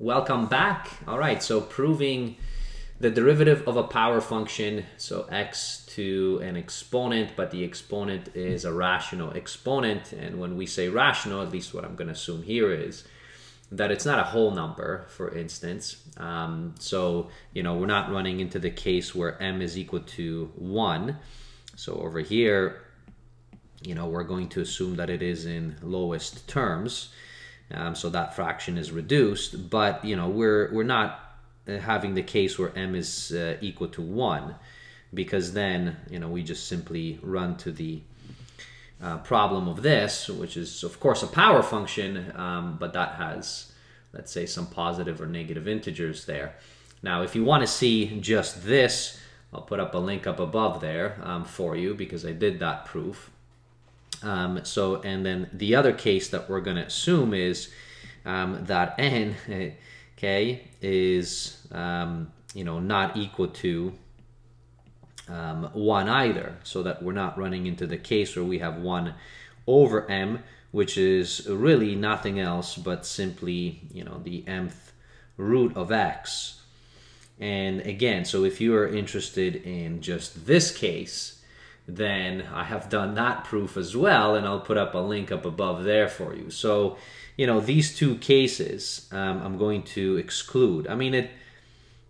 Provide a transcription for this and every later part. Welcome back. All right, so proving the derivative of a power function, so x to an exponent, but the exponent is a rational exponent. And when we say rational, at least what I'm going to assume here is that it's not a whole number, for instance. So, you know, we're not running into the case where m is equal to 1. So over here, you know, we're going to assume that it is in lowest terms. So that fraction is reduced, but you know we're not having the case where m is equal to 1, because then you know we just simply run to the problem of this, which is of course a power function, but that has, let's say, some positive or negative integers there. Now, if you want to see just this, I'll put up a link up above there for you, because I did that proof. So, and then the other case that we're going to assume is that n, okay, is, you know, not equal to 1 either, so that we're not running into the case where we have 1 over m, which is really nothing else but simply, you know, the mth root of x. And again, so if you are interested in just this case, then I have done that proof as well, and I'll put up a link up above there for you. So, you know, these two cases I'm going to exclude. I mean, it,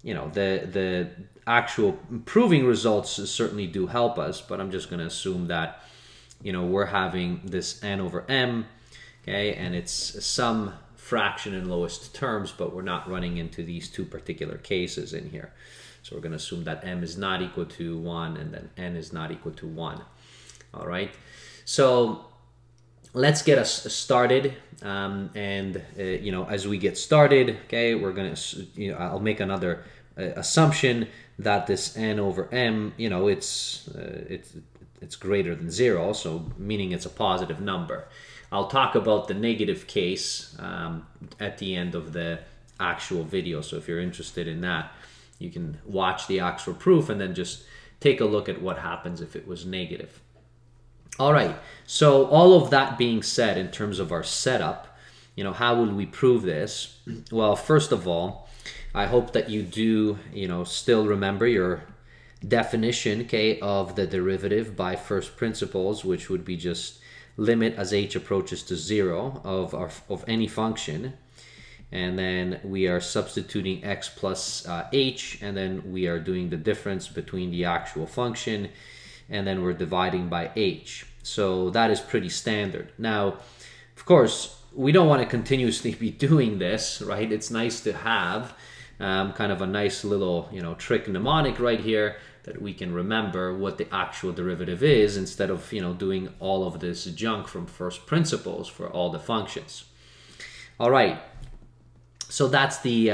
you know, the actual proving results certainly do help us, but I'm just going to assume that, you know, we're having this n over m, okay, and it's some fraction in lowest terms, but we're not running into these two particular cases in here. So we're going to assume that m is not equal to 1, and then n is not equal to 1. All right. So let's get us started. You know, as we get started, okay, we're going to, you know, I'll make another assumption that this n over m, you know, it's greater than 0, so meaning it's a positive number. I'll talk about the negative case at the end of the actual video. So if you're interested in that, you can watch the actual proof and then just take a look at what happens if it was negative. All right, so all of that being said, in terms of our setup, you know, how will we prove this? Well, first of all, I hope that you do, you know, still remember your definition, okay, of the derivative by first principles, which would be just limit as h approaches to 0 of any function. And then we are substituting x plus h, and then we are doing the difference between the actual function, and then we're dividing by h. So that is pretty standard. Now, of course, we don't want to continuously be doing this, right? It's nice to have kind of a nice little, you know, trick mnemonic right here that we can remember what the actual derivative is, instead of, you know, doing all of this junk from first principles for all the functions. All right. So that's the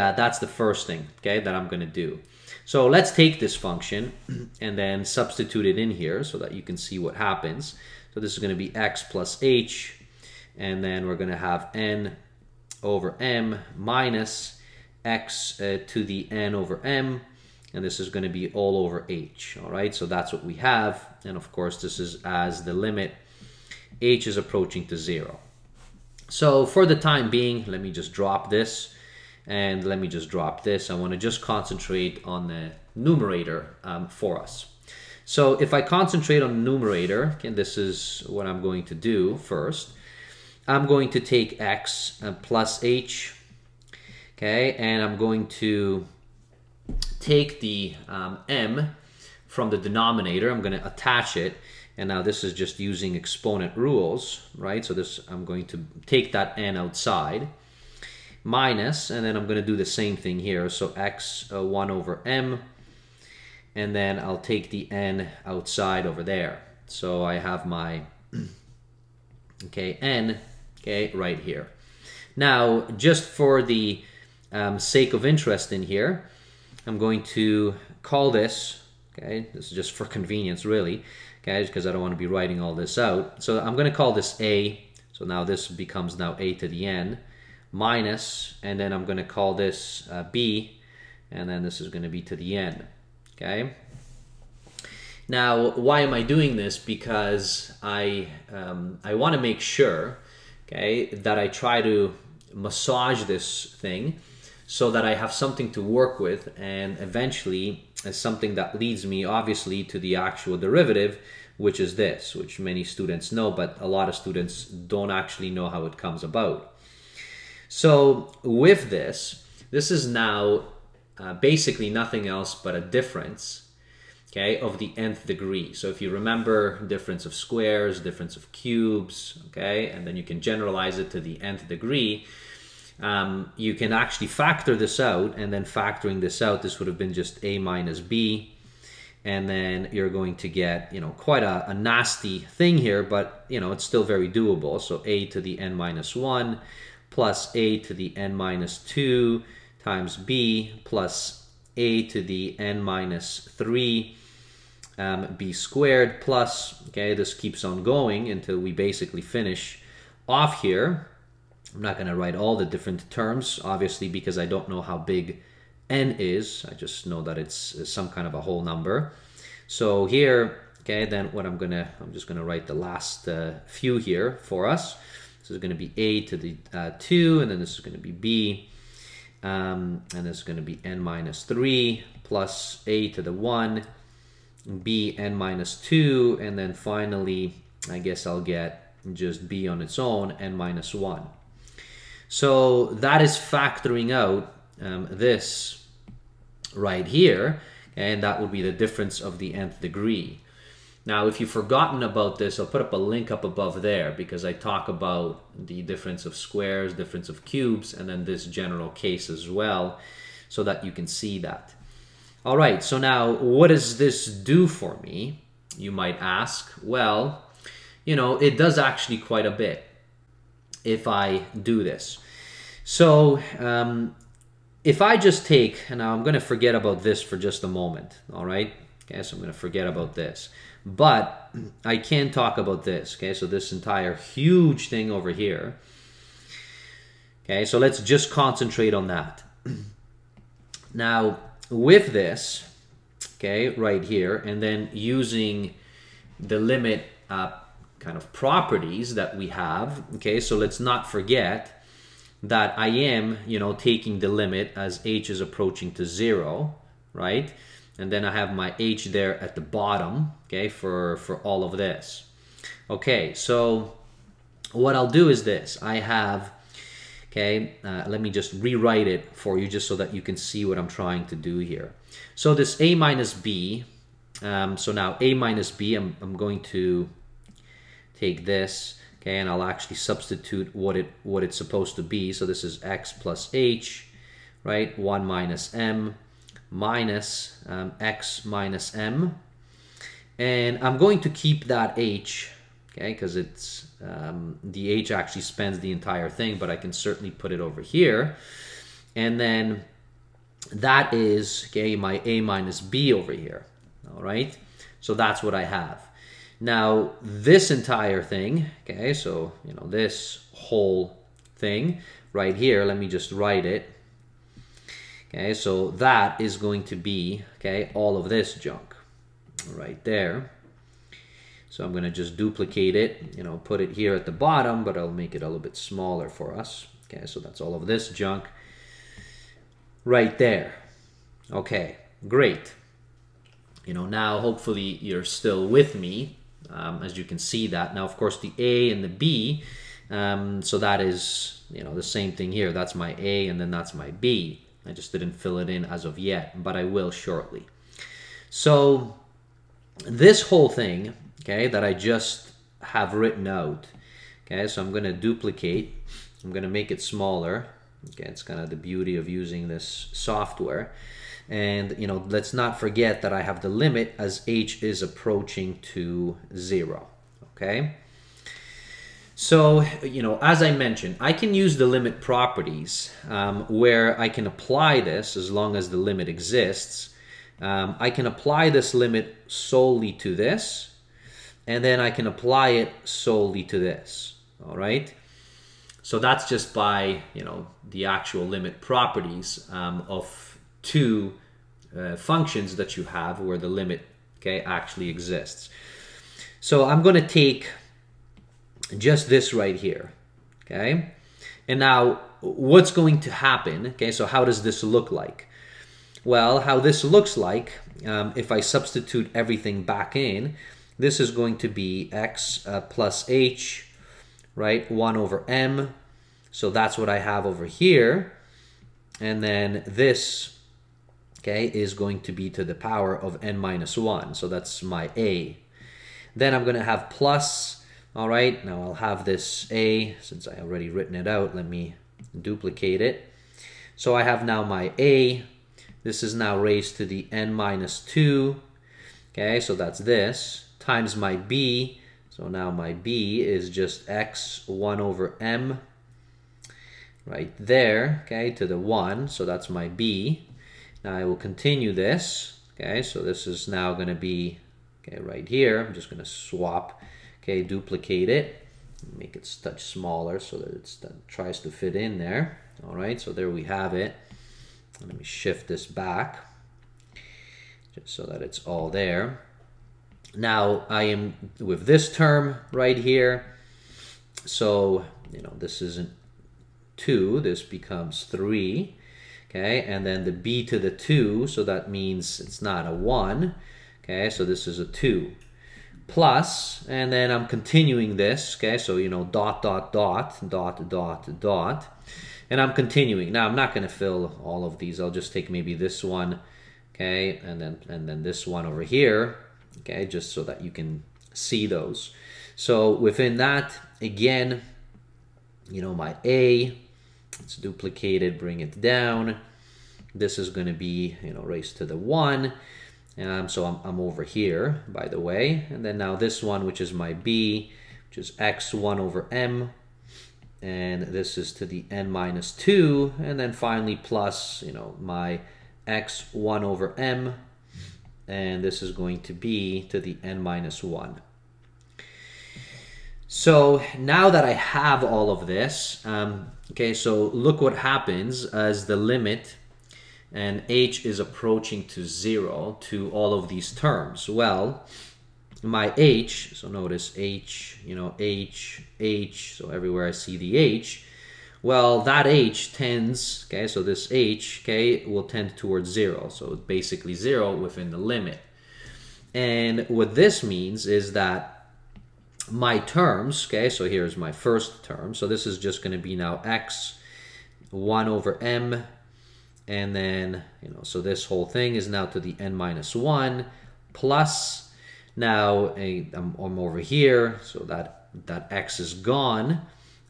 first thing, okay, that I'm going to do. So let's take this function and then substitute it in here so that you can see what happens. So this is going to be x plus h, and then we're going to have n over m minus x to the n over m, and this is going to be all over h, all right? So that's what we have, and of course this is as the limit h is approaching to 0. So for the time being, let me just drop this. And let me just drop this. I want to just concentrate on the numerator for us. So if I concentrate on the numerator, okay, this is what I'm going to do first. I'm going to take x plus h, okay, and I'm going to take the m from the denominator. I'm going to attach it. And now this is just using exponent rules, right? So this, I'm going to take that n outside. Minus, and then I'm going to do the same thing here, so x 1 over m, and then I'll take the n outside over there. So I have my, okay, n, okay, right here. Now, just for the sake of interest in here, I'm going to call this, okay, this is just for convenience really, okay, because I don't want to be writing all this out. So I'm going to call this a, so now this becomes now a to the n, minus, and then I'm going to call this b, and then this is going to be to the n, okay? Now, why am I doing this? Because I want to make sure, okay, that I try to massage this thing so that I have something to work with, and eventually as something that leads me obviously to the actual derivative, which is this, which many students know, but a lot of students don't actually know how it comes about. So with this, this is now basically nothing else but a difference, okay, of the nth degree. So if you remember, difference of squares, difference of cubes, okay, and then you can generalize it to the nth degree. You can actually factor this out, and then factoring this out, this would have been just a minus b, and then you're going to get, you know, quite a nasty thing here, but, you know, it's still very doable. So a to the n minus 1 plus a to the n minus 2 times b plus a to the n minus 3 b squared plus, okay, this keeps on going until we basically finish off here. I'm not going to write all the different terms, obviously, because I don't know how big n is. I just know that it's some kind of a whole number. So here, okay, then what I'm just going to write the last few here for us. This is going to be a to the 2, and then this is going to be b, and this is going to be n minus 3 plus a to the 1, b n minus 2, and then finally, I guess I'll get just b on its own, n minus 1. So that is factoring out this right here, and that would be the difference of the nth degree. Now, if you've forgotten about this, I'll put up a link up above there, because I talk about the difference of squares, difference of cubes, and then this general case as well, so that you can see that. All right, so now what does this do for me, you might ask? Well, you know, it does actually quite a bit if I do this. So if I just take, and I'm gonna forget about this for just a moment, all right? Okay, so I'm gonna forget about this, but I can talk about this, okay? So this entire huge thing over here, okay? So let's just concentrate on that. Now, with this, okay, right here, and then using the limit kind of properties that we have, okay, so let's not forget that I am, you know, taking the limit as h is approaching to 0, right? And then I have my h there at the bottom, okay, for all of this. Okay, so what I'll do is this. I have, okay, let me just rewrite it for you just so that you can see what I'm trying to do here. So this a minus b, so now a minus b, I'm going to take this, okay, and I'll actually substitute what it's supposed to be. So this is x plus h, right? 1 minus x minus m. And I'm going to keep that h, okay, because it's, the h actually spans the entire thing, but I can certainly put it over here. And then that is, okay, my a minus b over here, all right? So that's what I have. Now, this entire thing, okay, so, you know, this whole thing right here, let me just write it. Okay, so that is going to be, okay, all of this junk right there. So I'm going to just duplicate it, you know, put it here at the bottom, but I'll make it a little bit smaller for us. Okay, so that's all of this junk right there. Okay, great. You know, now hopefully you're still with me. As you can see that. Now, of course, the a and the b, so that is, you know, the same thing here. That's my a and then that's my b. I just didn't fill it in as of yet, but I will shortly. So this whole thing, okay, that I just have written out, okay, so I'm going to duplicate. I'm going to make it smaller. Okay, it's kind of the beauty of using this software. And, you know, let's not forget that I have the limit as h is approaching to 0, okay? So, you know, as I mentioned, I can use the limit properties where I can apply this as long as the limit exists. I can apply this limit solely to this, and then I can apply it solely to this, all right? So that's just by, you know, the actual limit properties of two functions that you have where the limit, okay, actually exists. So I'm going to take just this right here, okay? And now what's going to happen. Okay, so how does this look like? Well, how this looks like, if I substitute everything back in, this is going to be x plus h, right, 1 over m. So that's what I have over here. And then this, okay, is going to be to the power of n minus 1. So that's my a. Then I'm going to have plus, all right, now I'll have this a, since I already written it out, let me duplicate it. So I have now my a. This is now raised to the n minus 2, okay, so that's this, times my b, so now my b is just x 1 over m, right there, okay, to the 1, so that's my b. Now I will continue this, okay, so this is now going to be, okay, right here, I'm just going to swap, okay, duplicate it, make it a touch smaller so that it tries to fit in there, all right, so there we have it. Let me shift this back just so that it's all there. Now I am with this term right here. So, you know, this isn't 2, this becomes 3. Okay, and then the b to the 2, so that means it's not a 1. Okay, so this is a 2. Plus, and then I'm continuing this. Okay, so, you know, dot, dot, dot, dot, dot, dot. And I'm continuing. Now I'm not going to fill all of these. I'll just take maybe this one, okay, and then this one over here, okay, just so that you can see those. So within that, again, you know, my a, it's duplicated, bring it down. This is going to be, you know, raised to the 1. So I'm over here, by the way. And then now this one, which is my b, which is x 1 over m. And this is to the n minus 2, and then finally plus, you know, my x 1 over m, and this is going to be to the n minus 1. So now that I have all of this, okay, so look what happens as the limit and h is approaching to 0 to all of these terms. Well, my h, so notice h, you know, h, so everywhere I see the h, well, that h tends, okay, so this h, okay, will tend towards 0, so basically 0 within the limit. And what this means is that my terms, okay, so here's my first term, so this is just going to be now x 1 over m, and then, you know, so this whole thing is now to the n minus 1 plus. Now I'm over here, so that x is gone.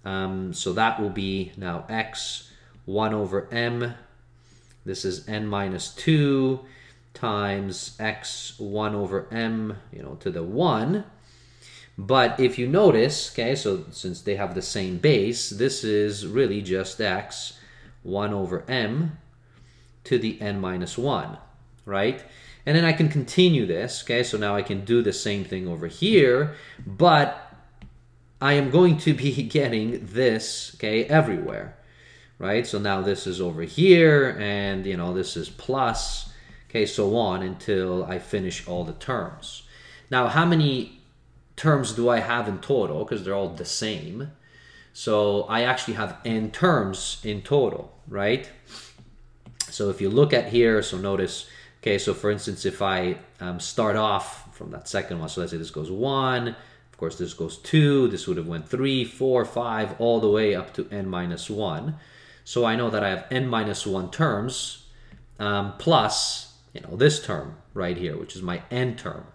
So that will be now x 1 over m. This is n minus 2 times x 1 over m, you know, to the 1. But if you notice, okay, so since they have the same base, this is really just x 1 over m to the n minus 1, right? And then I can continue this, okay? So now I can do the same thing over here, but I am going to be getting this, okay, everywhere, right? So now this is over here, and, you know, this is plus, okay, so on until I finish all the terms. Now, how many terms do I have in total? Because they're all the same. So I actually have n terms in total, right? So if you look at here, so notice, okay, so for instance, if I start off from that second one, so let's say this goes 1, of course this goes 2, this would have went 3, 4, 5, all the way up to n minus 1. So I know that I have n minus 1 terms plus, you know, this term right here, which is my n term.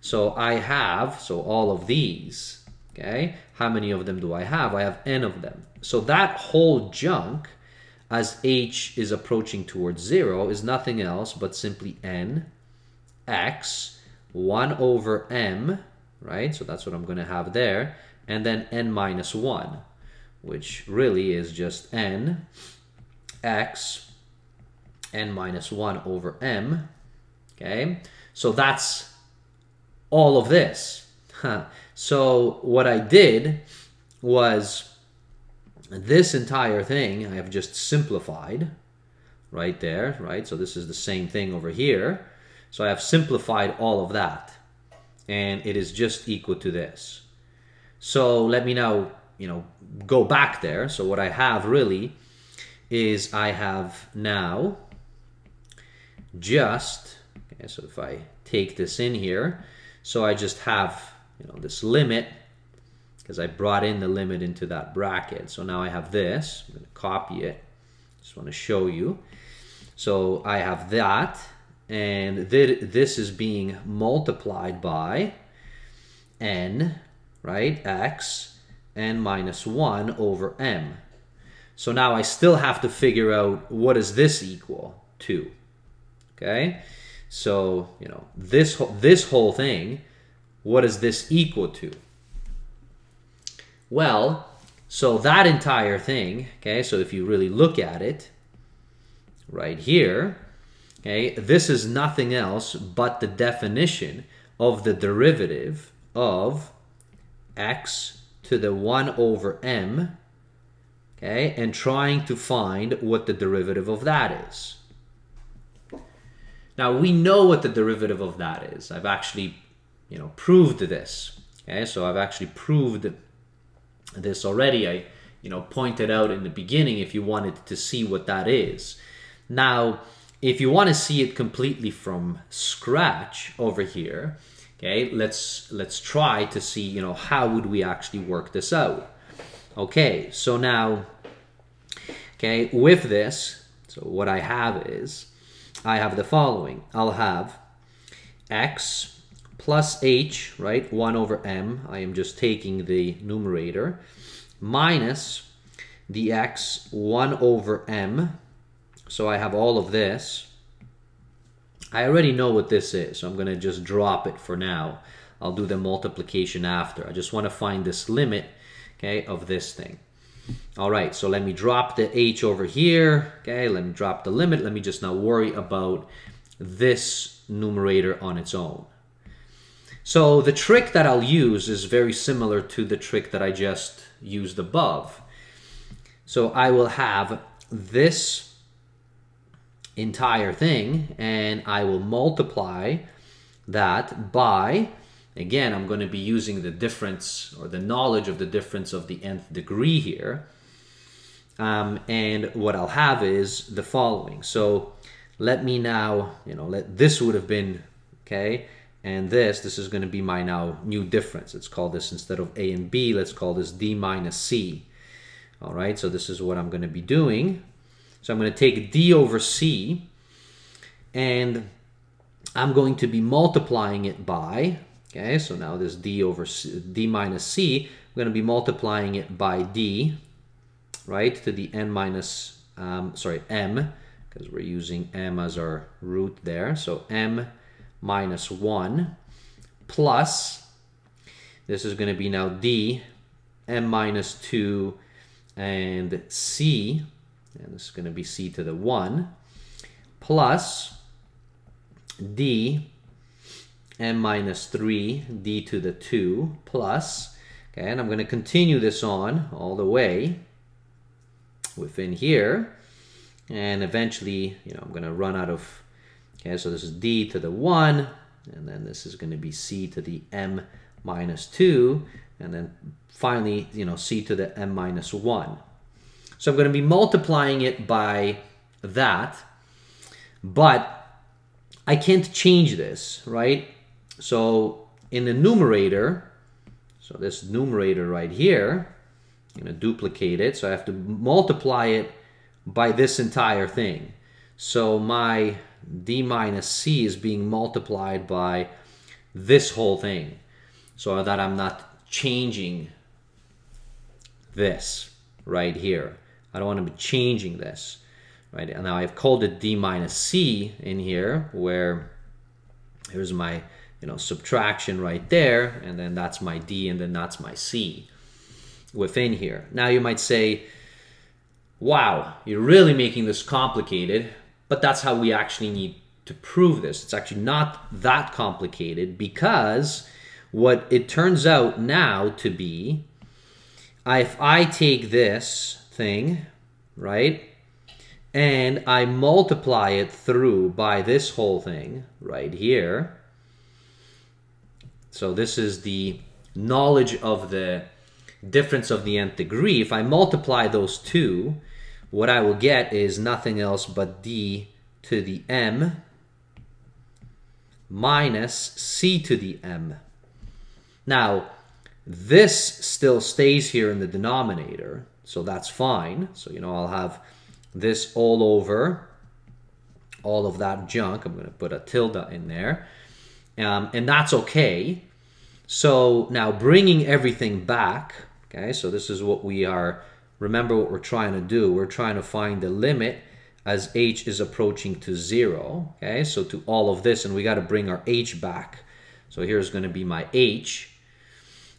So I have, so all of these, okay, how many of them do I have? I have n of them. So that whole junk, as h is approaching towards 0, is nothing else but simply n x 1 over m, right? So that's what I'm going to have there. And then n minus 1, which really is just n x n minus 1 over m, okay? So that's all of this. Huh. So what I did was, this entire thing I have just simplified right there, right? So this is the same thing over here. So I have simplified all of that, and it is just equal to this. So let me now, you know, go back there. So what I have really is I have now just, okay, so if I take this in here, so I just have, you know, this limit, because I brought in the limit into that bracket. So now I have this, I'm gonna copy it, just wanna show you. So I have that, and this is being multiplied by n, right, x, n minus 1 over m. So now I still have to figure out what is this equal to, okay? So, you know, this whole thing, what is this equal to? Well, so that entire thing, okay, so if you really look at it right here, okay, this is nothing else but the definition of the derivative of x to the 1 over m, okay, and trying to find what the derivative of that is. Now, we know what the derivative of that is. I've actually, you know, proved this, okay? So I've actually proved this already. I, you know, pointed out in the beginning if you wanted to see what that is. Now, if you want to see it completely from scratch over here, okay, let's try to see, you know, how would we actually work this out. Okay, so now, okay, with this, so what I have is, I have the following. I'll have x plus h, right, 1 over m, I am just taking the numerator, minus the x 1 over m, so I have all of this. I already know what this is, so I'm going to just drop it for now. I'll do the multiplication after. I just want to find this limit, okay, of this thing. All right, so let me drop the h over here, okay, let me drop the limit, let me just not worry about this numerator on its own. So the trick that I'll use is very similar to the trick that I just used above. So I will have this entire thing, and I will multiply that by, again, I'm going to be using the difference or the knowledge of the difference of the nth degree here. And what I'll have is the following. So let me now, you know, this would have been, okay, and this is going to be my now new difference. Let's call this, instead of a and b, let's call this d minus c. All right, so this is what I'm going to be doing. So I'm going to take d over c, and I'm going to be multiplying it by, okay, so now this d over c, d minus c, I'm going to be multiplying it by d, right, to the n minus, sorry, m, because we're using m as our root there, so m minus 1 plus, this is going to be now d, m minus 2, and c, and this is going to be c to the 1, plus d, m minus 3, d to the 2, plus, okay, and I'm going to continue this on all the way within here, and eventually, you know, I'm going to run out of, okay, so this is d to the 1, and then this is going to be c to the m minus 2, and then finally, you know, c to the m minus 1. So I'm going to be multiplying it by that, but I can't change this, right? So in the numerator, so this numerator right here, I'm going to duplicate it, so I have to multiply it by this entire thing. So my d minus c is being multiplied by this whole thing, so that I'm not changing this right here. I don't want to be changing this, right? And now I've called it d minus c in here, where here's my, you know, subtraction right there, and then that's my d, and then that's my c within here. Now you might say, wow, you're really making this complicated, but that's how we actually need to prove this. It's actually not that complicated, because what it turns out now to be, if I take this thing, right, and I multiply it through by this whole thing right here. So this is the knowledge of the difference of the nth degree. If I multiply those two, what I will get is nothing else but d to the m minus c to the m. Now, this still stays here in the denominator, so that's fine. So, you know, I'll have this all over all of that junk. I'm going to put a tilde in there, and that's okay. So now bringing everything back, okay, so this is what we are, remember what we're trying to do. We're trying to find the limit as h is approaching to 0, okay, so to all of this, and we got to bring our h back. So here's going to be my h.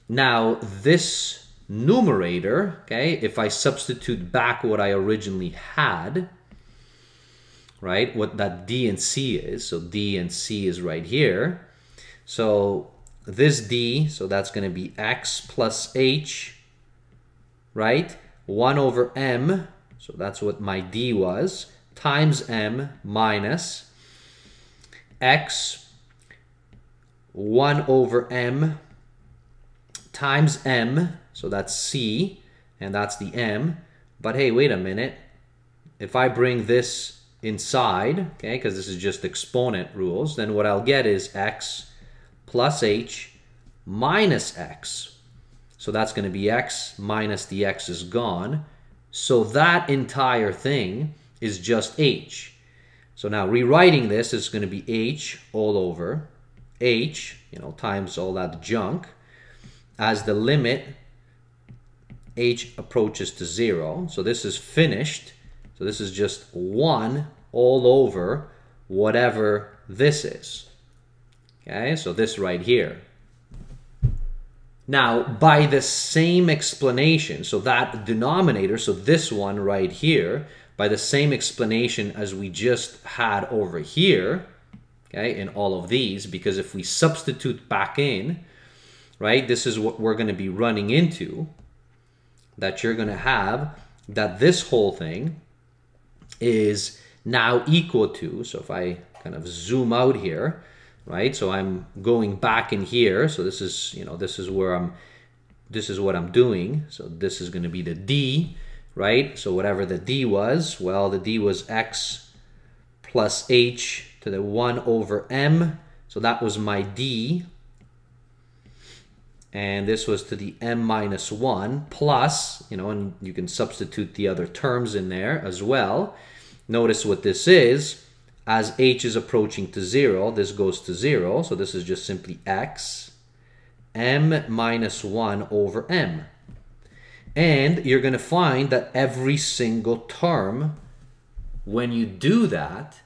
Now this numerator, okay, if I substitute back what I originally had, right, what that d and c is, so d and c is right here. So this d, so that's going to be x plus h, right, 1 over m, so that's what my d was, times m minus x 1 over m times m, so that's c, and that's the m. But hey, wait a minute, if I bring this inside, okay, because this is just exponent rules, then what I'll get is x plus h minus x. So that's going to be x minus the x is gone. So that entire thing is just h. So now rewriting this is going to be h all over h, you know, times all that junk, as the limit h approaches to 0. So this is finished. So this is just 1 all over whatever this is. Okay, so this right here. Now, by the same explanation, so that denominator, so this one right here, by the same explanation as we just had over here, okay, in all of these, because if we substitute back in, right, this is what we're going to be running into, that you're going to have, that this whole thing is now equal to, so if I kind of zoom out here, right, so I'm going back in here, so this is, you know, this is where I'm, this is what I'm doing, so this is going to be the d, right, so whatever the d was, well, the d was x plus h to the 1 over m, so that was my d, and this was to the m minus 1 plus, you know, and you can substitute the other terms in there as well. Notice what this is. As h is approaching to 0, this goes to 0, so this is just simply x m minus 1 over m. And you're going to find that every single term, when you do that,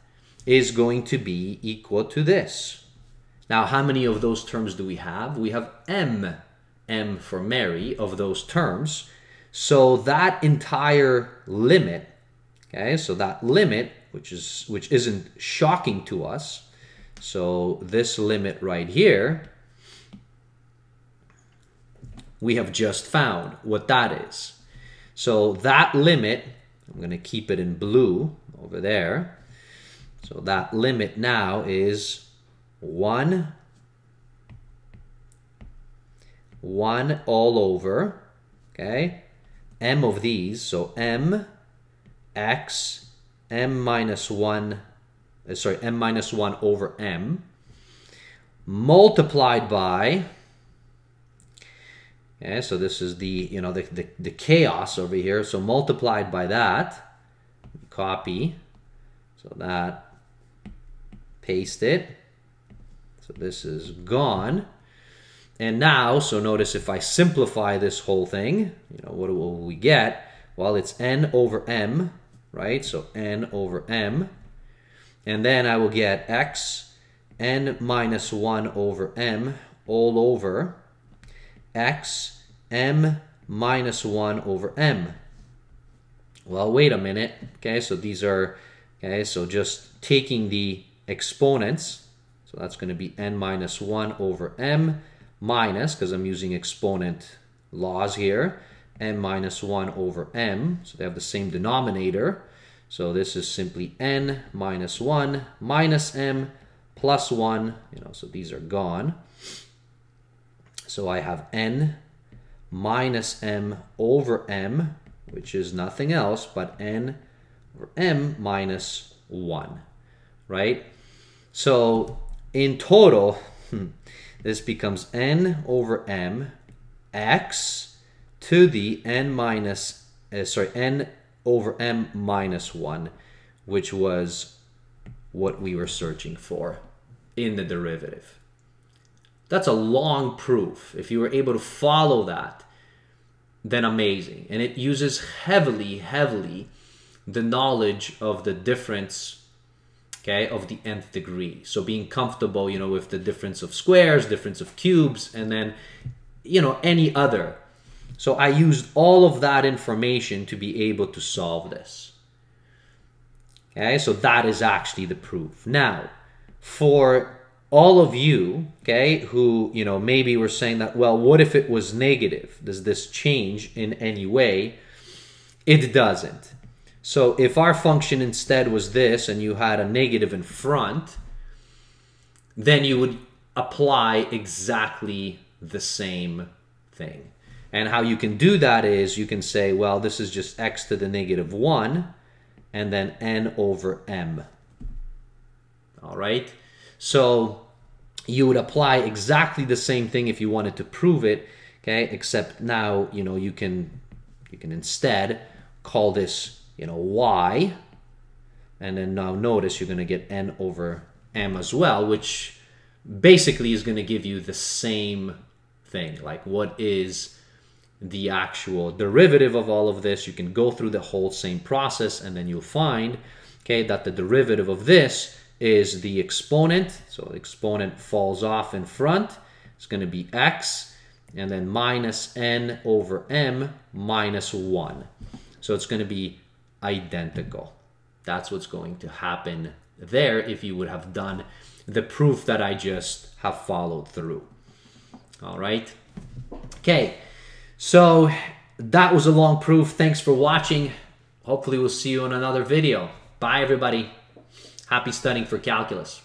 is going to be equal to this. Now, how many of those terms do we have? We have m, m for Mary, of those terms. So that entire limit, okay, so that limit, which isn't shocking to us. So this limit right here, we have just found what that is. So that limit, I'm going to keep it in blue over there. So that limit now is 1 all over, okay, m of these, so m, x, m minus 1 over m, multiplied by, okay, so this is the, you know, the chaos over here, so multiplied by that, copy, so that, paste it, so this is gone, and now, so notice if I simplify this whole thing, you know, what will we get? Well, it's n over m, right, so n over m, and then I will get x n minus 1 over m all over x m minus 1 over m. Well, wait a minute, okay, so these are, okay, so just taking the exponents, so that's going to be n minus 1 over m minus, because I'm using exponent laws here, n minus 1 over m, so they have the same denominator. So this is simply n minus 1 minus m plus 1, you know, so these are gone. So I have n minus m over m which is nothing else but n over m minus 1, right? So in total, this becomes n over m x to the n over m minus 1, which was what we were searching for in the derivative. That's a long proof. If you were able to follow that, then amazing. And it uses heavily the knowledge of the difference, okay, of the nth degree. So being comfortable, you know, with the difference of squares, difference of cubes, and then, you know, any other. So I used all of that information to be able to solve this. Okay, so that is actually the proof. Now, for all of you, okay, who, you know, maybe were saying that, well, what if it was negative? Does this change in any way? It doesn't. So if our function instead was this and you had a negative in front, then you would apply exactly the same thing. And how you can do that is you can say, well, this is just x to the negative 1 and then n over m. All right? So you would apply exactly the same thing if you wanted to prove it, okay? Except now, you know, you can instead call this, you know, y, and then now notice you're going to get n over m as well, which basically is going to give you the same thing. Like, what is the actual derivative of all of this? You can go through the whole same process, and then you'll find, okay, that the derivative of this is the exponent. So the exponent falls off in front. It's going to be x, and then minus n over m minus 1. So it's going to be identical. That's what's going to happen there if you would have done the proof that I just have followed through. All right. Okay. So that was a long proof. Thanks for watching. Hopefully we'll see you in another video. Bye, everybody. Happy studying for calculus.